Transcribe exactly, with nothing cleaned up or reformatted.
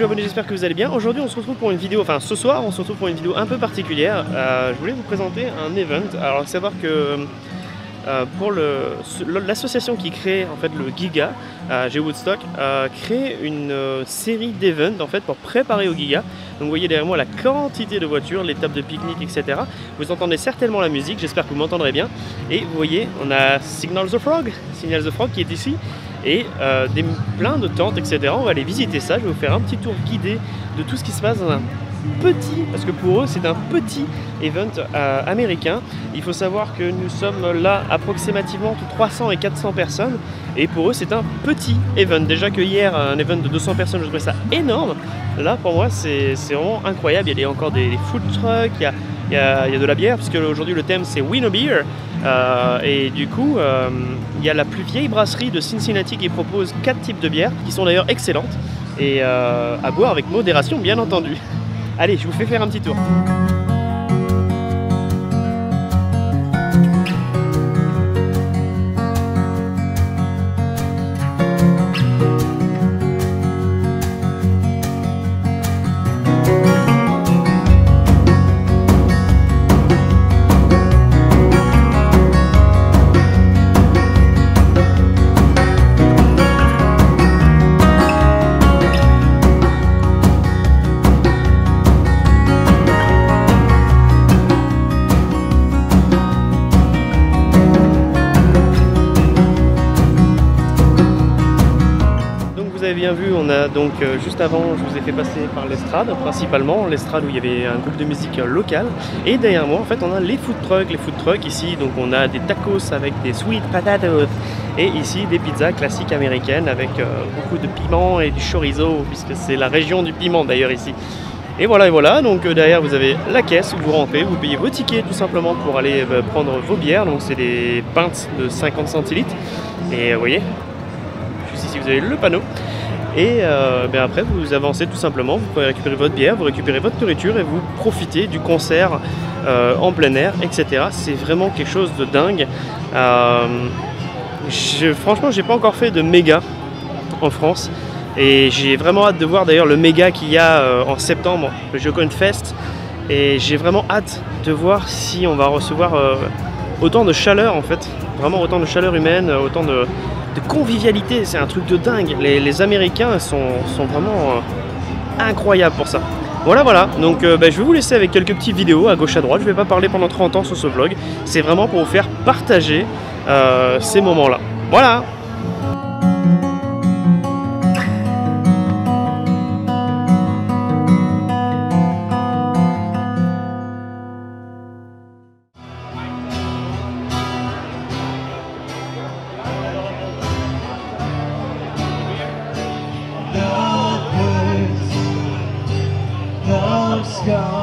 les abonnés, j'espère que vous allez bien. Aujourd'hui on se retrouve pour une vidéo, enfin ce soir on se retrouve pour une vidéo un peu particulière. Euh, je voulais vous présenter un event. Alors savoir que euh, pour l'association qui crée en fait le Giga euh, Geowoodstock euh, crée une euh, série d'events en fait pour préparer au Giga. Donc vous voyez derrière moi la quantité de voitures, les tables de pique-nique, et cetera. Vous entendez certainement la musique, j'espère que vous m'entendrez bien. Et vous voyez on a Signal the Frog, Signal the Frog qui est ici. Et euh, des, plein de tentes, et cetera. On va aller visiter ça, je vais vous faire un petit tour guidé de tout ce qui se passe dans un petit, parce que pour eux c'est un petit event euh, américain. Il faut savoir que nous sommes là approximativement entre trois cents et quatre cents personnes, et pour eux c'est un petit event. Déjà que hier, un event de deux cents personnes, je trouvais ça énorme. Là pour moi c'est vraiment incroyable, il y a encore des, des food trucks, il y a, il y a, il y a de la bière, parce qu'aujourd'hui le thème c'est We Know Beer. Euh, et du coup, euh, il y a la plus vieille brasserie de Cincinnati qui propose quatre types de bières, qui sont d'ailleurs excellentes, et euh, à boire avec modération bien entendu. Allez, je vous fais faire un petit tour. Bien vu, on a donc euh, juste avant, je vous ai fait passer par l'estrade, principalement l'estrade où il y avait un groupe de musique euh, locale, et derrière moi en fait on a les food trucks, les food trucks ici, donc on a des tacos avec des sweet potatoes, et ici des pizzas classiques américaines avec euh, beaucoup de piment et du chorizo, puisque c'est la région du piment d'ailleurs ici. Et voilà, et voilà, donc euh, derrière vous avez la caisse où vous rentrez, vous payez vos tickets tout simplement pour aller euh, prendre vos bières, donc c'est des pintes de cinquante centilitres, et euh, vous voyez, juste ici vous avez le panneau. Et euh, ben après vous avancez tout simplement, vous pouvez récupérer votre bière, vous récupérez votre nourriture et vous profitez du concert euh, en plein air, et cetera. C'est vraiment quelque chose de dingue. Euh, je, franchement, j'ai pas encore fait de méga en France et j'ai vraiment hâte de voir d'ailleurs le méga qu'il y a euh, en septembre, le Geoconfest. Et j'ai vraiment hâte de voir si on va recevoir euh, autant de chaleur en fait, vraiment autant de chaleur humaine, autant de... de convivialité, c'est un truc de dingue. Les, les Américains sont, sont vraiment euh, incroyables pour ça. Voilà, voilà. Donc, euh, bah, je vais vous laisser avec quelques petites vidéos à gauche à droite. Je ne vais pas parler pendant trente ans sur ce vlog. C'est vraiment pour vous faire partager euh, ces moments-là. Voilà. Go.